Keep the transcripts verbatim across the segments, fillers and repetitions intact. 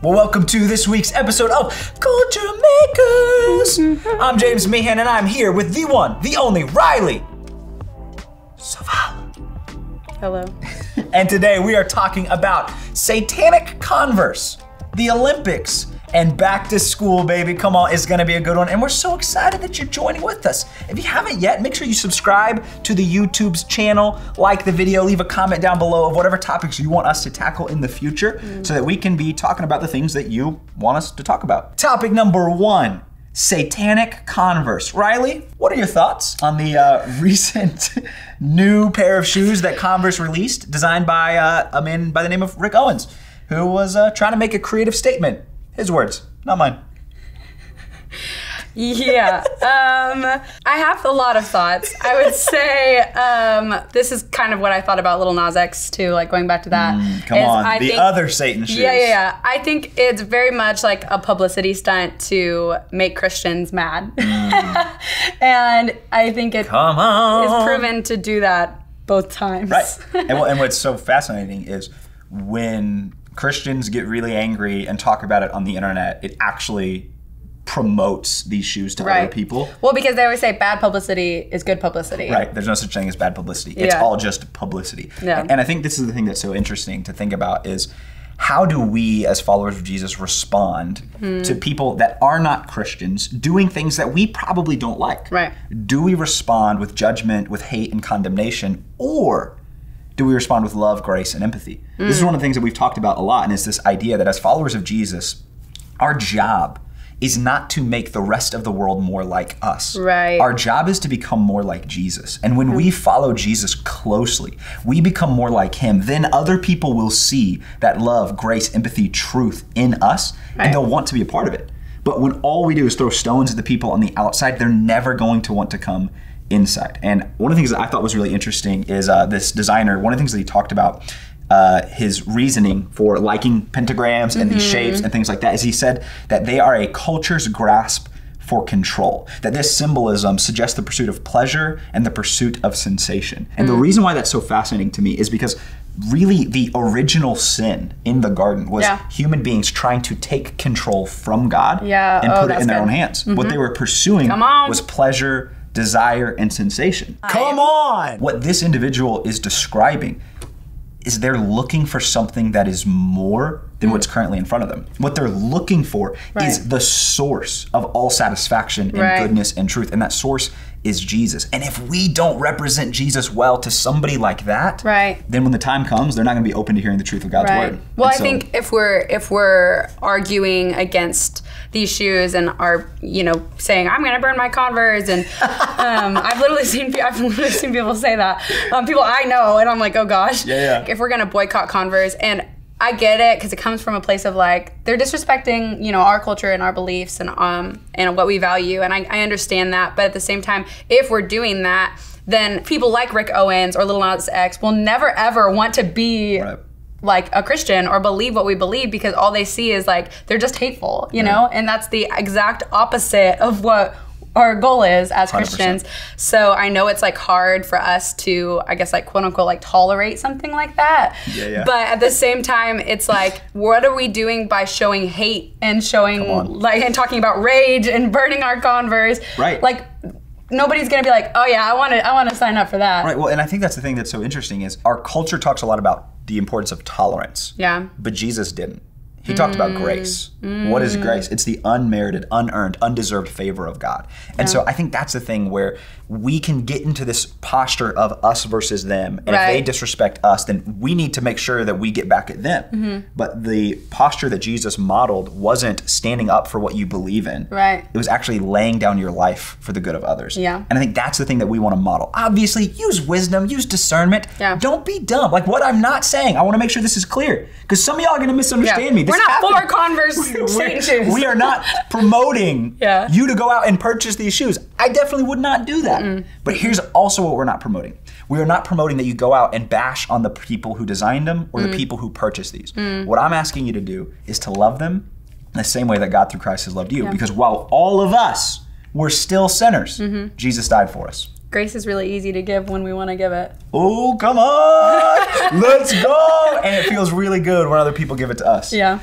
Well, welcome to this week's episode of Culture Makers. Mm-hmm. I'm James Mahan, and I'm here with the one, the only, Riley Savala. Hello. And today we are talking about satanic Converse, the Olympics, and back to school, baby. Come on, it's gonna be a good one. And we're so excited that you're joining with us. If you haven't yet, make sure you subscribe to the YouTube's channel, like the video, leave a comment down below of whatever topics you want us to tackle in the future mm. so that we can be talking about the things that you want us to talk about. Topic number one, satanic Converse. Riley, what are your thoughts on the uh, recent new pair of shoes that Converse released, designed by uh, a man by the name of Rick Owens, who was uh, trying to make a creative statement? His words, not mine. Yeah, um, I have a lot of thoughts. I would say um, this is kind of what I thought about Lil Nas X too, like going back to that. Mm, come on, I the think, other Satan shoes. Yeah, yeah, yeah. I think it's very much like a publicity stunt to make Christians mad. Mm. And I think it come on. is proven to do that both times. Right, and, well, and what's so fascinating is when Christians get really angry and talk about it on the internet, it actually promotes these shoes to right. other people. Well, because they always say bad publicity is good publicity. Right, there's no such thing as bad publicity. Yeah. It's all just publicity. Yeah. And I think this is the thing that's so interesting to think about is how do we as followers of Jesus respond mm. to people that are not Christians doing things that we probably don't like? Right. Do we respond with judgment, with hate and condemnation, or do we respond with love, grace, and empathy? Mm. This is one of the things that we've talked about a lot, and it's this idea that as followers of Jesus, our job is not to make the rest of the world more like us. Right. Our job is to become more like Jesus. And when mm. we follow Jesus closely, we become more like him. Then other people will see that love, grace, empathy, truth in us, right. and they'll want to be a part of it. But when all we do is throw stones at the people on the outside, they're never going to want to come inside. And one of the things that I thought was really interesting is uh, this designer, one of the things that he talked about, uh, his reasoning for liking pentagrams and mm-hmm. these shapes and things like that, is he said that they are a culture's grasp for control, that this symbolism suggests the pursuit of pleasure and the pursuit of sensation. And mm. the reason why that's so fascinating to me is because really the original sin in the garden was yeah. human beings trying to take control from God yeah. and oh, put it in their good. own hands. Mm-hmm. What they were pursuing was pleasure, desire, and sensation. Come on! What this individual is describing is they're looking for something that is more than mm. what's currently in front of them. What they're looking for right. is the source of all satisfaction and right. goodness and truth, and that source is Jesus. And if we don't represent Jesus well to somebody like that, right. then when the time comes, they're not gonna be open to hearing the truth of God's right. word. Well, and I so, think if we're if we're arguing against these shoes and are, you know, saying, I'm gonna burn my Converse, and um, I've literally seen I've literally seen people say that. Um, people I know, and I'm like, oh gosh. Yeah, yeah. If we're gonna boycott Converse, and I get it, because it comes from a place of like, they're disrespecting, you know, our culture and our beliefs and um and what we value, and I, I understand that, but at the same time, if we're doing that, then people like Rick Owens or Lil Nas X will never ever want to be right. like a Christian or believe what we believe, because all they see is like, they're just hateful, you right. know? And that's the exact opposite of what our goal is as Christians. one hundred percent. So I know it's like hard for us to, I guess, like quote unquote, like tolerate something like that. Yeah, yeah. But at the same time, it's like, what are we doing by showing hate and showing like, and talking about rage and burning our Converse? Right. Like nobody's gonna be like, oh yeah, I want to, I want to sign up for that. Right. Well, and I think that's the thing that's so interesting is our culture talks a lot about the importance of tolerance. Yeah. But Jesus didn't. He talked about grace. Mm. What is grace? It's the unmerited, unearned, undeserved favor of God. And yeah. so I think that's the thing where we can get into this posture of us versus them. And right. if they disrespect us, then we need to make sure that we get back at them. Mm-hmm. But the posture that Jesus modeled wasn't standing up for what you believe in. Right. It was actually laying down your life for the good of others. Yeah. And I think that's the thing that we want to model. Obviously, use wisdom, use discernment. Yeah. Don't be dumb. Like what I'm not saying, I want to make sure this is clear, because some of y'all are going to misunderstand yeah. me. This We're not for Converse Satan shoes. We are not promoting yeah. you to go out and purchase these shoes. I definitely would not do that. Mm-mm. But here's also what we're not promoting. We are not promoting that you go out and bash on the people who designed them or mm. the people who purchased these. Mm. What I'm asking you to do is to love them the same way that God through Christ has loved you. Yeah. Because while all of us were still sinners, mm-hmm. Jesus died for us. Grace is really easy to give when we want to give it. Oh, come on, let's go. And it feels really good when other people give it to us. Yeah.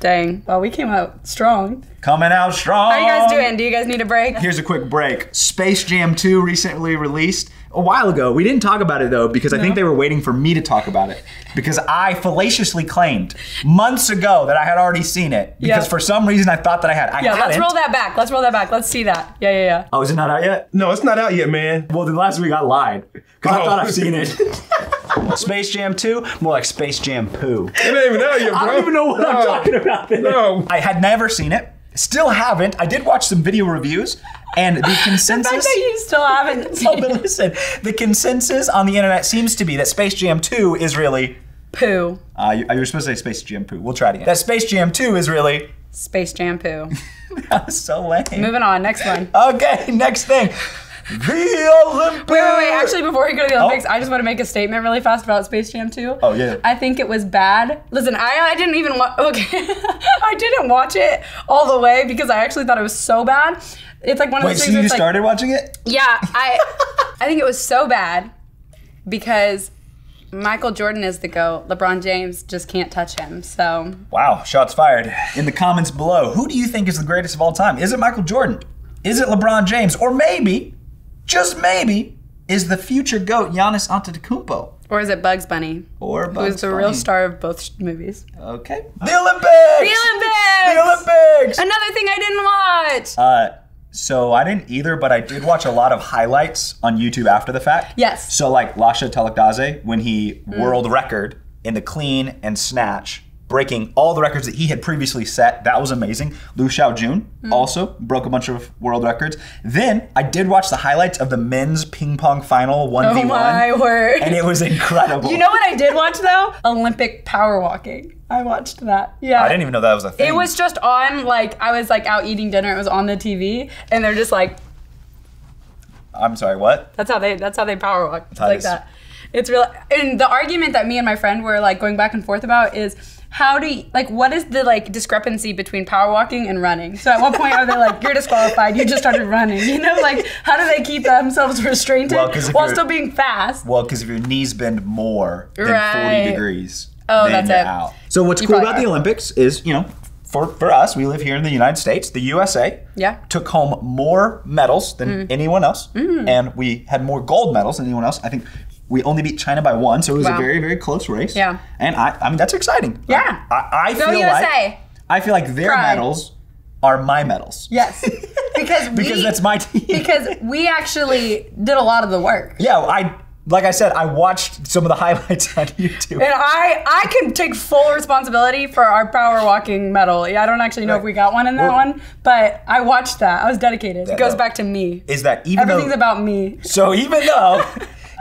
Dang. Well, we came out strong. Coming out strong. How are you guys doing? Do you guys need a break? Here's a quick break. Space Jam two recently released a while ago. We didn't talk about it though, because no. I think they were waiting for me to talk about it, because I fallaciously claimed months ago that I had already seen it, because yep. for some reason I thought that I had. I yeah, hadn't. Let's roll that back. Let's roll that back. Let's see that. Yeah, yeah, yeah. Oh, is it not out yet? No, it's not out yet, man. Well, then last week I lied, because oh. I thought I've seen it. Space Jam two, more like Space Jam poo. It ain't even out yet, bro. I don't even know what no. I'm talking about. No. I had never seen it. Still haven't. I did watch some video reviews, and the consensus. The fact that you still haven't seen. Oh, but listen, the consensus on the internet seems to be that Space Jam two is really poo. Uh, you, you were supposed to say Space Jam poo. We'll try it again. That Space Jam two is really Space Jam poo. That was so lame. Moving on. Next one. Okay. Next thing. The Olympics! Wait, wait, wait, actually before we go to the Olympics, oh. I just want to make a statement really fast about Space Jam two. Oh, yeah. I think it was bad. Listen, I, I didn't even watch, okay, I didn't watch it all the way because I actually thought it was so bad. It's like one of those things. Wait, so you started like, watching it? Yeah, I, I think it was so bad because Michael Jordan is the GOAT. LeBron James just can't touch him, so. Wow, shots fired. In the comments below, who do you think is the greatest of all time? Is it Michael Jordan? Is it LeBron James? Or maybe, just maybe, is the future GOAT Giannis Antetokounmpo? Or is it Bugs Bunny? Or Bugs Bunny. Who's the real star of both movies. Okay. The Olympics! The Olympics! The Olympics! Another thing I didn't watch! Uh, so I didn't either, but I did watch a lot of highlights on YouTube after the fact. Yes. So like Lasha Telakdase, when he mm. world record in the clean and snatch, breaking all the records that he had previously set. That was amazing. Lu Xiaojun mm. also broke a bunch of world records. Then I did watch the highlights of the men's ping pong final one v one. Oh my word. And it was incredible. You know what I did watch though? Olympic power walking. I watched that. Yeah. I didn't even know that was a thing. It was just on, like, I was like out eating dinner, it was on the T V, and they're just like. I'm sorry, what? That's how they, that's how they power walk, that like is. That. It's real, and the argument that me and my friend were like going back and forth about is, how do you, like, what is the like discrepancy between power walking and running? So at what point are they like, you're disqualified, you just started running, you know? Like, how do they keep themselves restrained well, while still being fast? Well, because if your knees bend more than right. forty degrees, oh, then that's you're it. Out. So what's you cool about are. The Olympics is, you know, for, for us, we live here in the United States, the U S A yeah. took home more medals than mm. anyone else, mm. and we had more gold medals than anyone else. I think we only beat China by one, so it was wow. a very, very close race. Yeah. And I, I mean, that's exciting. Yeah. I, I feel U S A. Like I feel like their Pride. Medals are my medals. Yes. Because we, because that's my team. Because we actually did a lot of the work. Yeah. I like I said, I watched some of the highlights on YouTube. And I, I can take full responsibility for our power walking medal. I don't actually know right. if we got one in that well, one, but I watched that. I was dedicated. That, it goes that, back to me. Is that even everything's though, about me. So even though.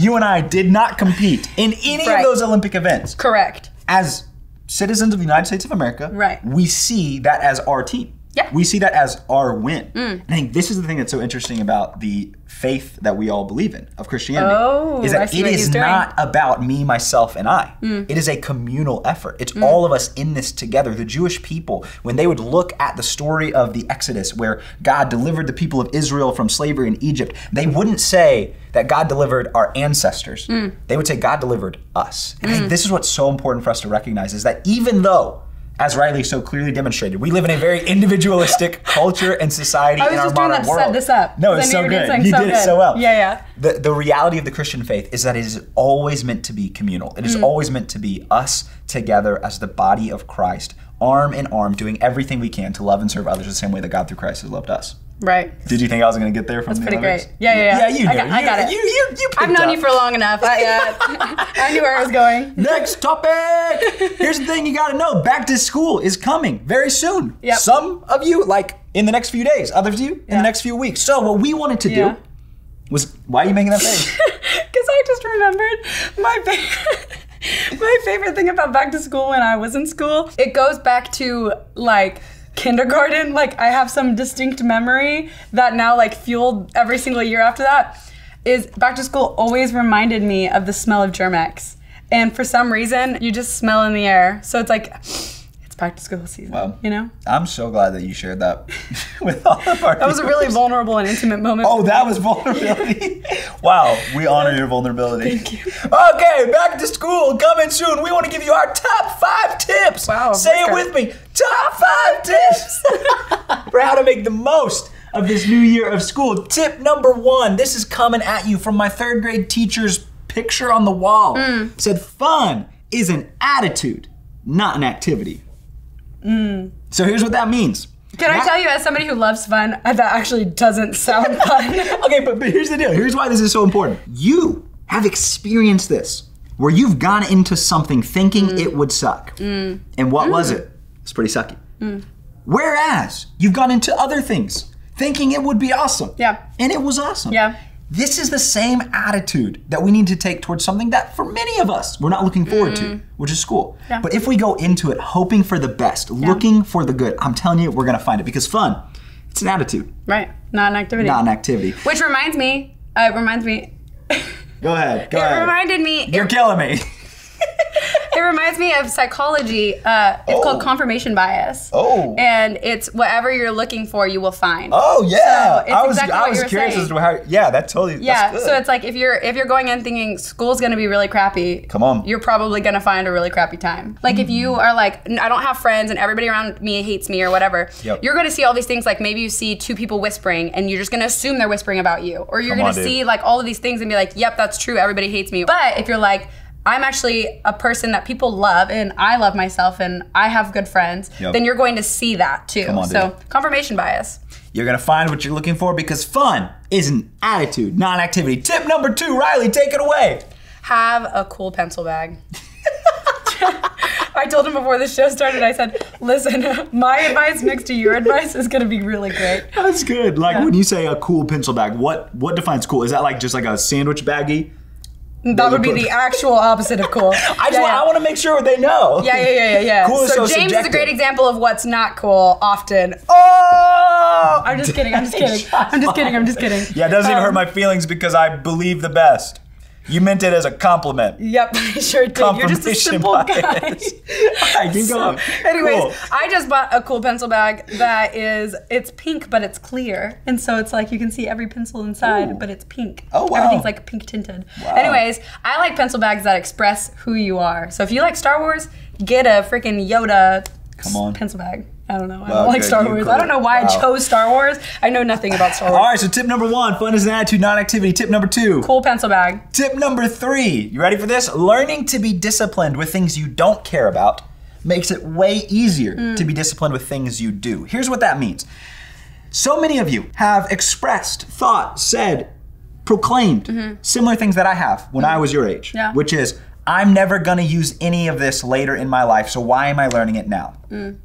You and I did not compete in any right. of those Olympic events. Correct. As citizens of the United States of America, right. we see that as our team. Yeah. We see that as our win. Mm. I think this is the thing that's so interesting about the faith that we all believe in, of Christianity, oh, is that it is not about me, myself, and I. Mm. It is a communal effort. It's mm. all of us in this together. The Jewish people, when they would look at the story of the Exodus, where God delivered the people of Israel from slavery in Egypt, they wouldn't say that God delivered our ancestors. Mm. They would say God delivered us. And mm. I think this is what's so important for us to recognize, is that even though, as Riley so clearly demonstrated, we live in a very individualistic culture and society in our modern world. I was just doing that to set this up. No, it's so good. You did it so well. Yeah, yeah. The, the reality of the Christian faith is that it is always meant to be communal. It is mm. always meant to be us together as the body of Christ, arm in arm, doing everything we can to love and serve others the same way that God through Christ has loved us. Right. Did you think I was going to get there from That's the Olympics? That's pretty great. Yeah, yeah, yeah. Yeah, you I got, I got you, it. You, you, you picked I've known up. You for long enough. I, uh, I knew where I was going. Next topic. Here's the thing you got to know. Back to school is coming very soon. Yep. Some of you, like, in the next few days. Others of you, in yeah. the next few weeks. So what we wanted to yeah. do was, why are you making that face? Because I just remembered my favorite, my favorite thing about back to school when I was in school. It goes back to, like, kindergarten. Like, I have some distinct memory that now like fueled every single year after that, is back to school always reminded me of the smell of Germ-X. And for some reason, you just smell in the air. So it's like, it's back to school season, well, you know? I'm so glad that you shared that with all of our That was viewers. A really vulnerable and intimate moment. Oh, that was vulnerability? Wow, we honor your vulnerability. Thank you. Okay, back to school coming soon. We want to give you our top five tips tips. Wow, say it with me. Top five tips for how to make the most of this new year of school. Tip number one, this is coming at you from my third grade teacher's picture on the wall. Mm. Said fun is an attitude, not an activity. Mm. So here's what that means. Can I tell you, as somebody who loves fun, that actually doesn't sound fun. Okay, but, but here's the deal. Here's why this is so important. You have experienced this, where you've gone into something thinking mm. it would suck. Mm. And what mm. was it? It's pretty sucky. Mm. Whereas you've gone into other things thinking it would be awesome. Yeah. And it was awesome. Yeah. This is the same attitude that we need to take towards something that, for many of us, we're not looking forward mm-hmm. to, which is school. Yeah. But if we go into it hoping for the best, yeah. looking for the good, I'm telling you, we're gonna find it, because fun, it's an attitude. Right, not an activity. Not an activity. Which reminds me, uh, it reminds me. Go ahead, go it ahead. It reminded me. You're it, killing me. It reminds me of psychology. Uh, it's oh. called confirmation bias. Oh. And it's whatever you're looking for, you will find. Oh yeah. So I was exactly I was curious saying. as to how. Yeah, that totally. Yeah. That's good. So it's like if you're if you're going in thinking school's gonna be really crappy. Come on. You're probably gonna find a really crappy time. Like mm. if you are like, I don't have friends and everybody around me hates me or whatever. Yep. You're gonna see all these things, like maybe you see two people whispering and you're just gonna assume they're whispering about you, or you're Come gonna on, see dude. like all of these things and be like, yep, that's true. Everybody hates me. But if you're like, I'm actually a person that people love and I love myself and I have good friends, yep. then you're going to see that too. Come on, so dude. Confirmation bias. You're gonna find what you're looking for, because fun is an attitude, not an activity. Tip number two, Riley, take it away. Have a cool pencil bag. I told him before the show started, I said, listen, my advice next to your advice is gonna be really great. That's good. Like yeah. when you say a cool pencil bag, what, what defines cool? Is that like just like a sandwich baggie? That would be the actual opposite of cool. I just yeah, want, yeah. I want to make sure they know. Yeah, yeah, yeah, yeah. yeah. Cool so is so James subjective. is a great example of what's not cool often. Oh! I'm just kidding, I'm just kidding. I'm just kidding, I'm just kidding. Yeah, it doesn't um, even hurt my feelings, because I believe the best. You meant it as a compliment. Yep, I sure did. You're just a simple bias. guy. I can so, go. Anyways, cool. I just bought a cool pencil bag that is, it's pink, but it's clear. And so it's like you can see every pencil inside, Ooh. but it's pink. Oh, wow. Everything's like pink tinted. Wow. Anyways, I like pencil bags that express who you are. So if you like Star Wars, get a freaking Yoda Come on. pencil bag. I don't know. I don't okay, like Star Wars. I don't know why wow. I chose Star Wars. I know nothing about Star Wars. All right, so tip number one, fun is an attitude, not activity. Tip number two, cool pencil bag. Tip number three, you ready for this? Learning to be disciplined with things you don't care about makes it way easier mm. to be disciplined with things you do. Here's what that means. So many of you have expressed, thought, said, proclaimed mm-hmm. similar things that I have when mm-hmm. I was your age, yeah. which is, I'm never gonna use any of this later in my life, so why am I learning it now? Mm.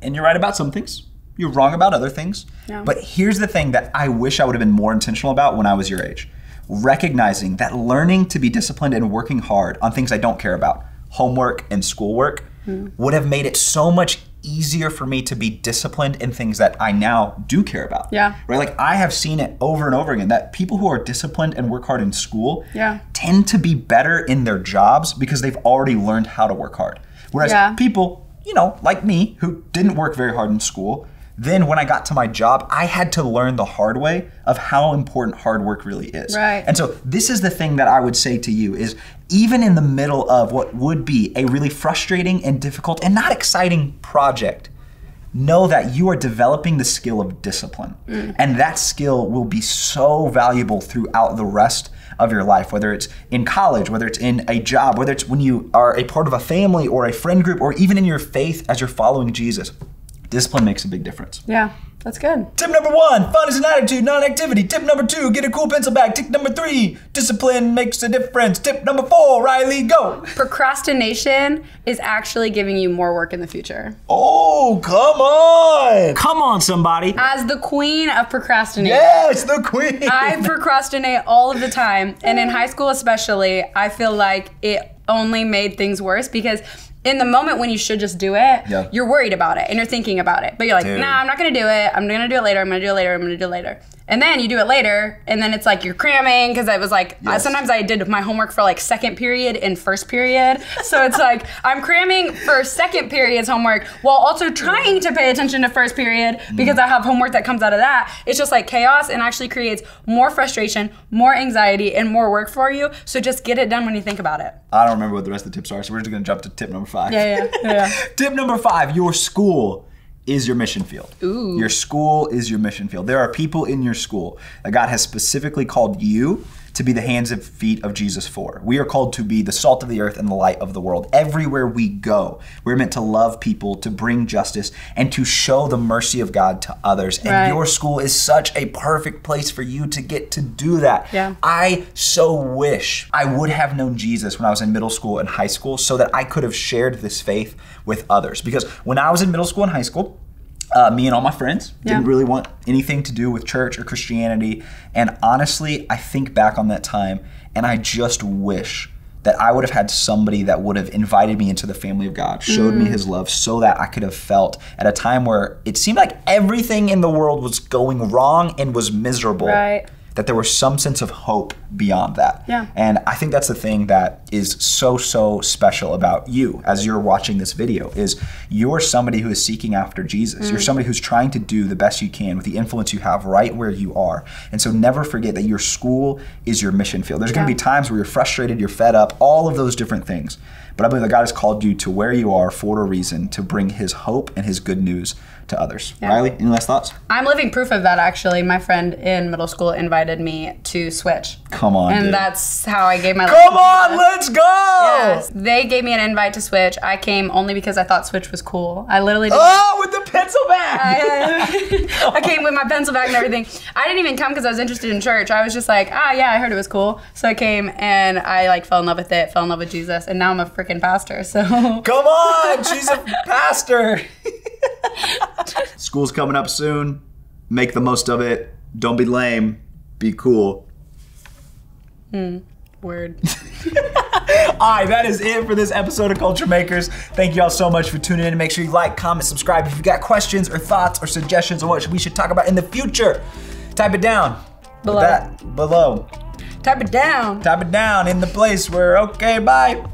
And you're right about some things, you're wrong about other things. Yeah. But here's the thing that I wish I would have been more intentional about when I was your age. Recognizing that learning to be disciplined and working hard on things I don't care about, homework and schoolwork, mm. would have made it so much easier for me to be disciplined in things that I now do care about. Yeah. Right? Like I have seen it over and over again that people who are disciplined and work hard in school yeah. tend to be better in their jobs because they've already learned how to work hard. Whereas yeah. people, you know, like me, who didn't work very hard in school, then when I got to my job, I had to learn the hard way of how important hard work really is. Right. And so this is the thing that I would say to you is, even in the middle of what would be a really frustrating and difficult and not exciting project, know that you are developing the skill of discipline. Mm. And that skill will be so valuable throughout the rest of your life, whether it's in college, whether it's in a job, whether it's when you are a part of a family or a friend group, or even in your faith as you're following Jesus. Discipline makes a big difference. Yeah, that's good. Tip number one, fun is an attitude, not an activity. Tip number two, get a cool pencil bag. Tip number three, discipline makes a difference. Tip number four, Riley, go. Procrastination is actually giving you more work in the future. Oh, come on. Come on, somebody. As the queen of procrastination. Yes, the queen. I procrastinate all of the time. And in high school especially, I feel like it only made things worse, because in the moment when you should just do it, yeah. you're worried about it and you're thinking about it. But you're like, Dude. nah, I'm not gonna do it. I'm gonna do it later. I'm gonna do it later. I'm gonna do it later. And then you do it later, and then it's like you're cramming, because I was like, yes. I, sometimes I did my homework for like second period and first period. So it's like, I'm cramming for second period's homework while also trying to pay attention to first period because I have homework that comes out of that. It's just like chaos and actually creates more frustration, more anxiety, and more work for you. So just get it done when you think about it. I don't remember what the rest of the tips are, so we're just gonna jump to tip number five. Yeah, yeah, yeah. Tip number five, your school is your mission field. Ooh. Your school is your mission field. There are people in your school that God has specifically called you to be the hands and feet of Jesus for. We are called to be the salt of the earth and the light of the world. Everywhere we go, we're meant to love people, to bring justice, and to show the mercy of God to others. Right. And your school is such a perfect place for you to get to do that. Yeah. I so wish I would have known Jesus when I was in middle school and high school so that I could have shared this faith with others. Because when I was in middle school and high school, Uh, me and all my friends didn't yeah. really want anything to do with church or Christianity. And honestly, I think back on that time and I just wish that I would have had somebody that would have invited me into the family of God, showed mm. me his love so that I could have felt at a time where it seemed like everything in the world was going wrong and was miserable. Right. That there was some sense of hope beyond that. Yeah. And I think that's the thing that is so, so special about you as you're watching this video is you're somebody who is seeking after Jesus. Mm. You're somebody who's trying to do the best you can with the influence you have right where you are. And so never forget that your school is your mission field. There's yeah. gonna be times where you're frustrated, you're fed up, all of those different things. But I believe that God has called you to where you are for a reason to bring his hope and his good news to others. Yeah. Riley, any last thoughts? I'm living proof of that, actually. My friend in middle school invited me to Switch. Come on, And dude. That's how I gave my Come on, let's go! Yes. They gave me an invite to Switch. I came only because I thought Switch was cool. I literally didn't. Oh, with the pencil bag! I, I came with my pencil bag and everything. I didn't even come because I was interested in church. I was just like, ah, yeah, I heard it was cool. So I came and I like fell in love with it, fell in love with Jesus, and now I'm a freaking pastor, so. Come on, she's a pastor! School's coming up soon. Make the most of it. Don't be lame. Be cool. Mm, word. All right, that is it for this episode of Culture Makers. Thank you all so much for tuning in. Make sure you like, comment, subscribe. If you've got questions or thoughts or suggestions on what we should talk about in the future, type it down. Below. That, below. Type it down. Type it down in the place where, okay, bye.